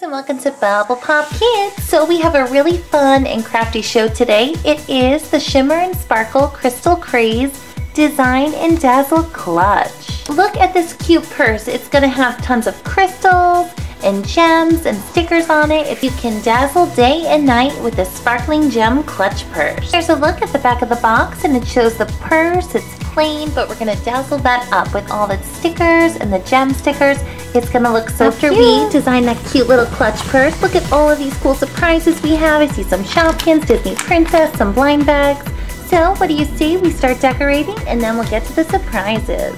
and welcome to Bubble Pop Kids. So we have a really fun and crafty show today. It is the Shimmer and Sparkle Crystal Craze Design and Dazzle Clutch. Look at this cute purse. It's gonna have tons of crystals and gems and stickers on it. If you can dazzle day and night with this sparkling gem clutch purse. Here's a look at the back of the box and it shows the purse. It's plain, but we're gonna dazzle that up with all the stickers and the gem stickers. It's gonna look so cute. After we design that cute little clutch purse, look at all of these cool surprises we have. I see some Shopkins, Disney Princess, some blind bags. So what do you see? We start decorating and then we'll get to the surprises.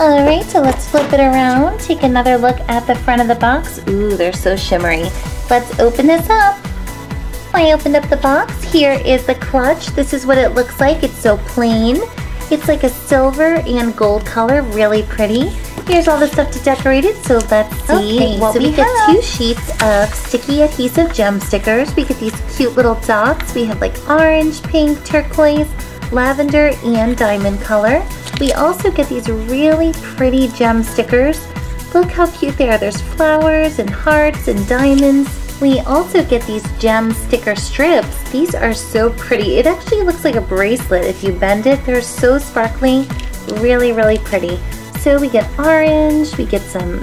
Alright, so let's flip it around, take another look at the front of the box. Ooh, they're so shimmery. Let's open this up. I opened up the box. Here is the clutch. This is what it looks like. It's so plain. It's like a silver and gold color, really pretty. Here's all the stuff to decorate it, so let's see. Okay, so we get 2 sheets of sticky adhesive gem stickers. We get these cute little dots. We have like orange, pink, turquoise, lavender, and diamond color. We also get these really pretty gem stickers. Look how cute they are. There's flowers and hearts and diamonds. We also get these gem sticker strips. These are so pretty. It actually looks like a bracelet if you bend it. They're so sparkly, really, really pretty. So we get orange, we get some,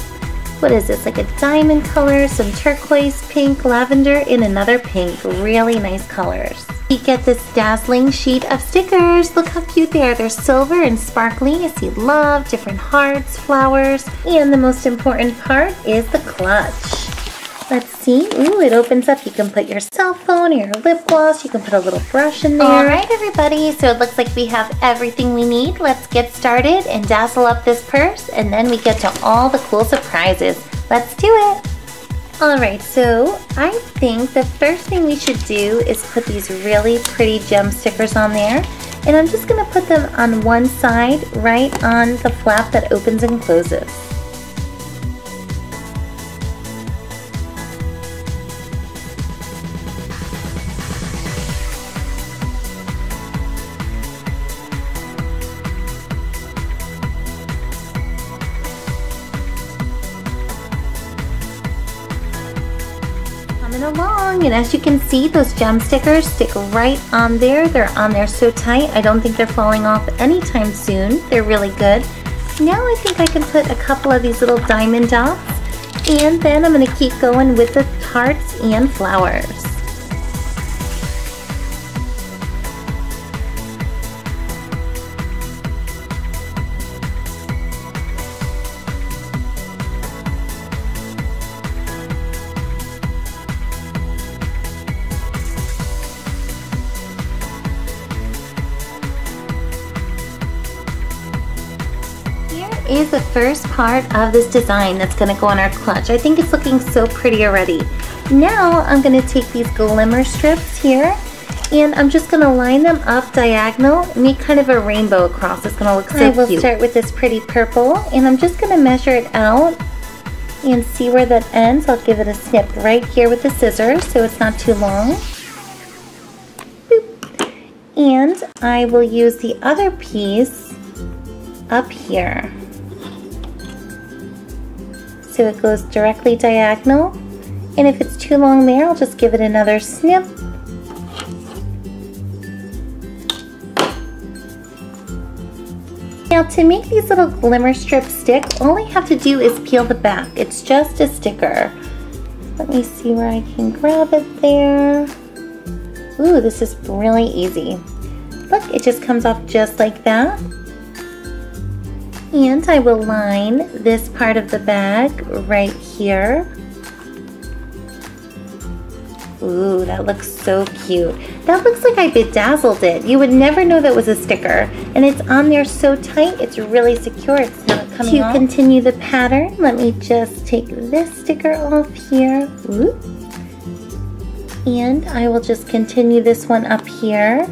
what is this, like a diamond color, some turquoise, pink, lavender, and another pink. Really nice colors. We get this dazzling sheet of stickers. Look how cute they are. They're silver and sparkling. I see love, different hearts, flowers, and the most important part is the clutch. Let's see. Ooh, it opens up. You can put your cell phone or your lip gloss. You can put a little brush in there. All right, everybody. So it looks like we have everything we need. Let's get started and dazzle up this purse, and then we get to all the cool surprises. Let's do it. All right, so I think the first thing we should do is put these really pretty gem stickers on there. And I'm just going to put them on one side, right on the flap that opens and closes. Along, and as you can see, those gem stickers stick right on there. They're on there so tight, I don't think they're falling off anytime soon. They're really good. Now I think I can put a couple of these little diamond dots, and then I'm going to keep going with the hearts and flowers. Is the first part of this design that's going to go on our clutch. I think it's looking so pretty already. Now I'm going to take these glimmer strips here and I'm just going to line them up diagonal, make kind of a rainbow across. It's going to look so cute. I will start with this pretty purple and I'm just going to measure it out and see where that ends. I'll give it a snip right here with the scissors so it's not too long. Boop. And I will use the other piece up here. So it goes directly diagonal, and if it's too long there, I'll just give it another snip. Now to make these little glimmer strips stick, all I have to do is peel the back. It's just a sticker. Let me see where I can grab it there. Ooh, this is really easy. Look, it just comes off just like that. And I will line this part of the bag right here. Ooh, that looks so cute. That looks like I bedazzled it. You would never know that was a sticker. And it's on there so tight, it's really secure. It's not coming off. To continue the pattern, let me just take this sticker off here. Ooh. And I will just continue this one up here.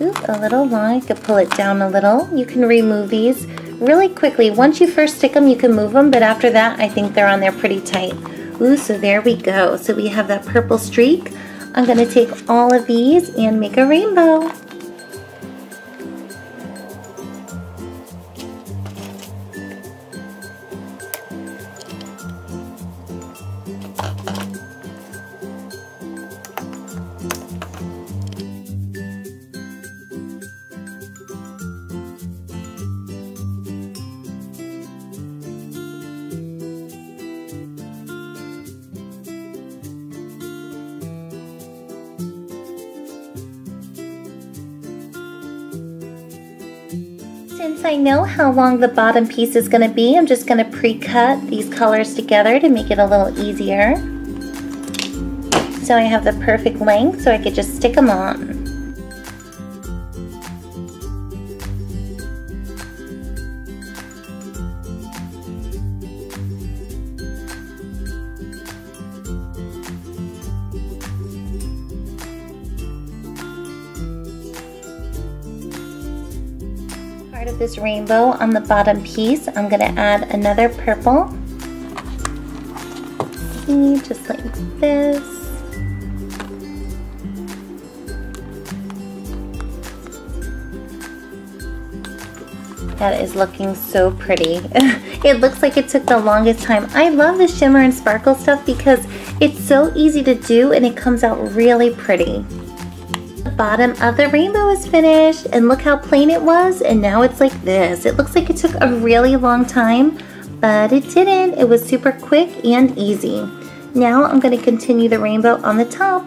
Oop, a little long. I could pull it down a little. You can remove these really quickly. Once you first stick them, you can move them, but after that, I think they're on there pretty tight. Ooh, so there we go. So we have that purple streak. I'm going to take all of these and make a rainbow. Since I know how long the bottom piece is going to be, I'm just going to pre-cut these colors together to make it a little easier. So I have the perfect length, so I could just stick them on. Of this rainbow on the bottom piece, I'm going to add another purple. See, just like this. That is looking so pretty. It looks like it took the longest time. I love the shimmer and sparkle stuff because it's so easy to do and it comes out really pretty. Bottom of the rainbow is finished, and look how plain it was, and now it's like this. It looks like it took a really long time, but it didn't. It was super quick and easy. Now I'm going to continue the rainbow on the top.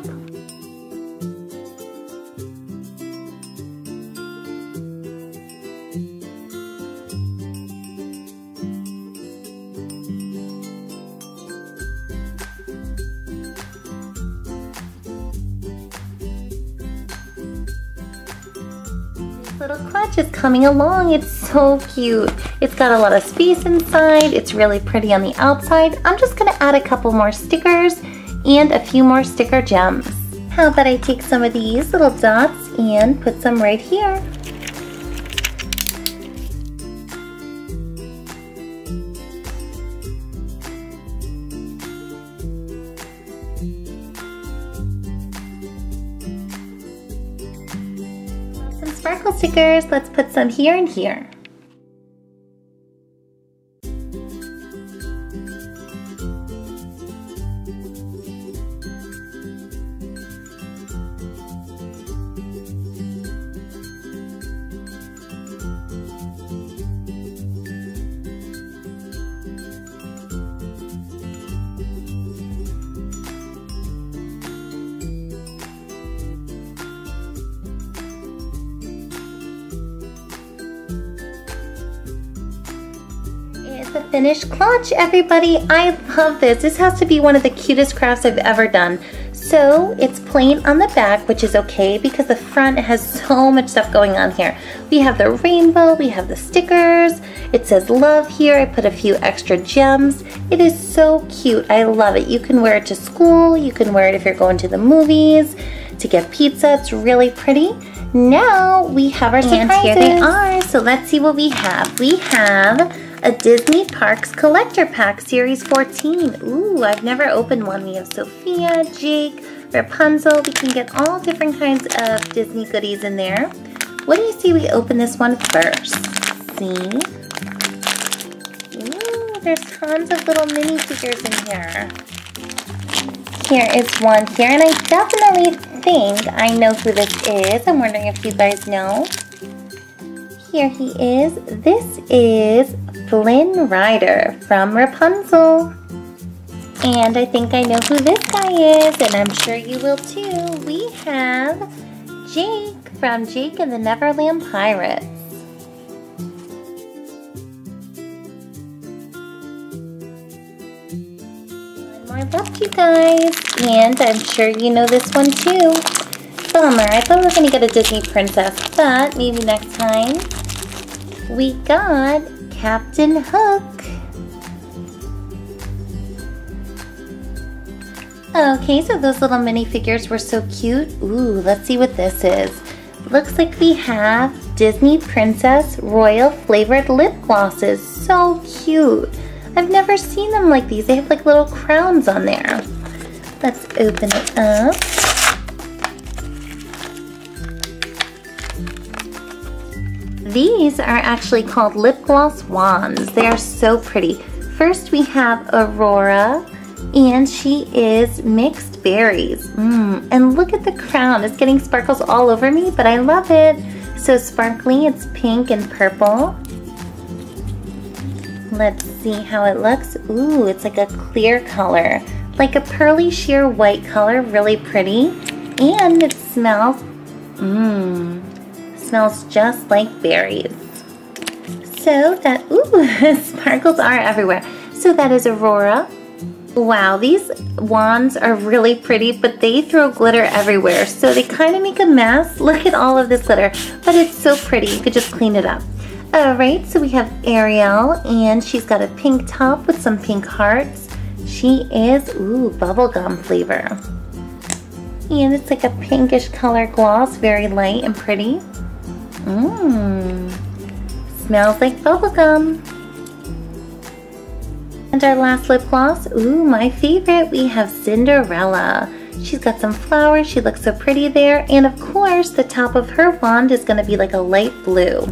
Little clutch is coming along. It's so cute. It's got a lot of space inside. It's really pretty on the outside. I'm just going to add a couple more stickers and a few more sticker gems. How about I take some of these little dots and put some right here. Sparkle stickers, let's put some here and here. The finished clutch, everybody. I love this. This has to be one of the cutest crafts I've ever done. So it's plain on the back, which is okay because the front has so much stuff going on here. We have the rainbow, we have the stickers, it says love here. I put a few extra gems. It is so cute. I love it. You can wear it to school, you can wear it if you're going to the movies, to get pizza. It's really pretty. Now we have our surprises. And here they are. So let's see what we have. We have a Disney Parks Collector Pack Series 14. Ooh, I've never opened one. We have Sophia, Jake, Rapunzel. We can get all different kinds of Disney goodies in there. What do you say we open this one first? See? Ooh, there's tons of little mini figures in here. Here is one here, and I definitely think I know who this is. I'm wondering if you guys know. Here he is. This is Flynn Rider from Rapunzel. And I think I know who this guy is, and I'm sure you will too. We have Jake from Jake and the Neverland Pirates. One more left, you guys, and I'm sure you know this one too. Bummer, I thought we were going to get a Disney Princess, but maybe next time. We got Captain Hook. Okay, so those little minifigures were so cute. Ooh, let's see what this is. Looks like we have Disney Princess Royal Flavored Lip Glosses. So cute. I've never seen them like these. They have like little crowns on there. Let's open it up. These are actually called lip gloss wands. They are so pretty. First we have Aurora, and she is mixed berries. And look at the crown. It's getting sparkles all over me, but I love it. So sparkly, it's pink and purple. Let's see how it looks. Ooh, it's like a clear color. Like a pearly sheer white color, really pretty. And it smells, smells just like berries. so that, ooh, sparkles are everywhere. So that is Aurora. Wow, these wands are really pretty, but they throw glitter everywhere, so they kind of make a mess. Look at all of this glitter, but it's so pretty. You could just clean it up. Alright, so we have Ariel, and she's got a pink top with some pink hearts. She is, ooh, bubblegum flavor. And it's like a pinkish color gloss, very light and pretty. Mmm, smells like bubblegum. And our last lip gloss, ooh, my favorite, we have Cinderella. She's got some flowers, she looks so pretty there, and of course the top of her wand is going to be like a light blue.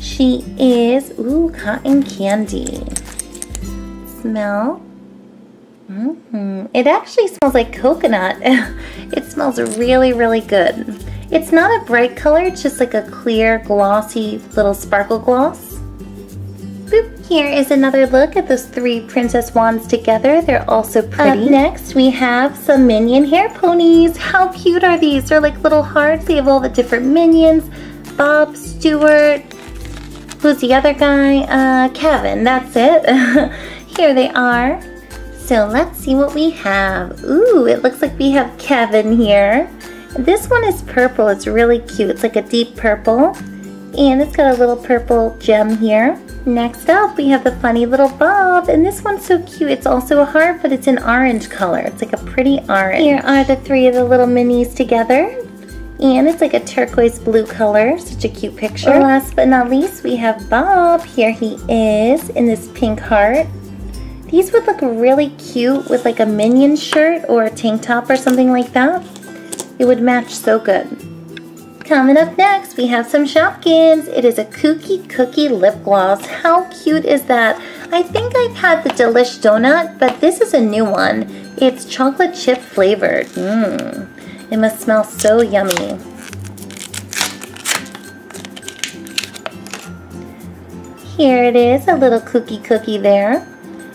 She is, ooh, cotton candy. Smell. It actually smells like coconut. It smells really, really good. It's not a bright color, it's just like a clear, glossy little sparkle gloss. Boop. Here is another look at those three princess wands together. They're also pretty. Up next, we have some minion hair ponies. How cute are these? They're like little hearts. They have all the different minions. Bob, Stuart, who's the other guy? Kevin, that's it. Here they are. So let's see what we have. Ooh, it looks like we have Kevin here. This one is purple. It's really cute. It's like a deep purple. And it's got a little purple gem here. Next up, we have the funny little Bob, and this one's so cute. It's also a heart, but it's an orange color. It's like a pretty orange. Here are the three of the little minis together, and it's like a turquoise blue color. Such a cute picture. Last but not least, we have Bob. Here he is in this pink heart. These would look really cute with like a minion shirt or a tank top or something like that. It would match so good. Coming up next, we have some Shopkins. It is a Kooky Cookie lip gloss. How cute is that? I think I've had the Delish Donut, but this is a new one. It's chocolate chip flavored. It must smell so yummy. Here it is, a little Kooky Cookie there.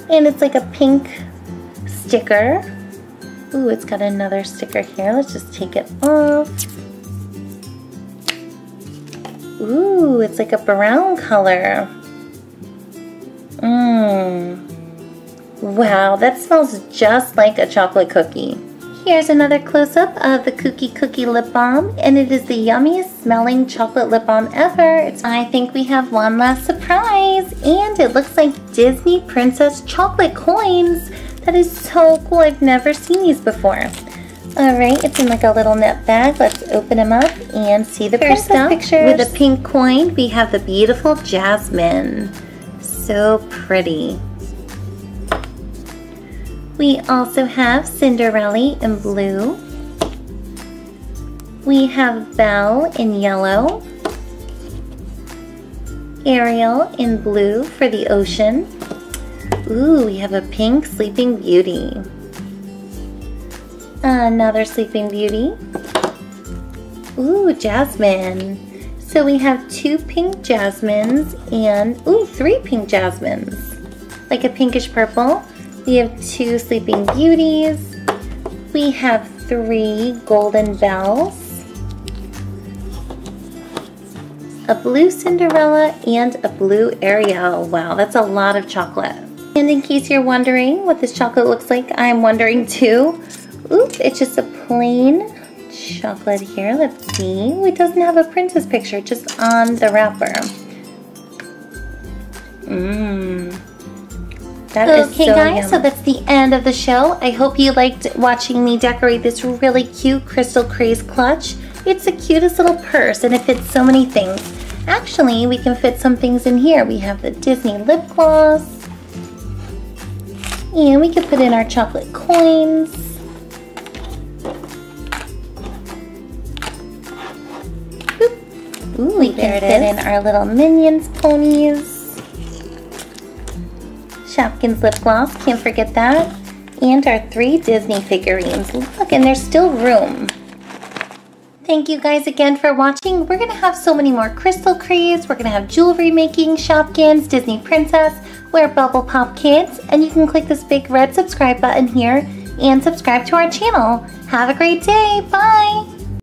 And it's like a pink sticker. Ooh, it's got another sticker here. Let's just take it off. Ooh, it's like a brown color. Wow, that smells just like a chocolate cookie. Here's another close-up of the Kooky Cookie lip balm, and it is the yummiest smelling chocolate lip balm ever. I think we have one last surprise, and it looks like Disney Princess chocolate coins. That is so cool. I've never seen these before. Alright, it's in like a little net bag. Let's open them up and see the pictures. With a pink coin, we have the beautiful Jasmine. So pretty. We also have Cinderella in blue. We have Belle in yellow. Ariel in blue for the ocean. Ooh, we have a pink Sleeping Beauty. Another Sleeping Beauty. Ooh, Jasmine. So we have two pink Jasmines and, ooh, three pink Jasmines. Like a pinkish purple. We have two Sleeping Beauties. We have three Golden Bells. A blue Cinderella and a blue Ariel. Wow, that's a lot of chocolate. And in case you're wondering what this chocolate looks like, I'm wondering too. Oops, it's just a plain chocolate here. Let's see. It doesn't have a princess picture, just on the wrapper. That is so guys, yum. So that's the end of the show. I hope you liked watching me decorate this really cute Crystal Craze clutch. It's the cutest little purse, and it fits so many things. Actually, we can fit some things in here. We have the Disney lip gloss. And we can put in our chocolate coins. Ooh, we can fit in our little Minions ponies. Shopkins lip gloss, can't forget that. And our three Disney figurines. Look, and there's still room. Thank you guys again for watching. We're going to have so many more Crystal Craze. We're going to have jewelry making, Shopkins, Disney Princess, we're Bubble Pop Kids. And you can click this big red subscribe button here and subscribe to our channel. Have a great day. Bye.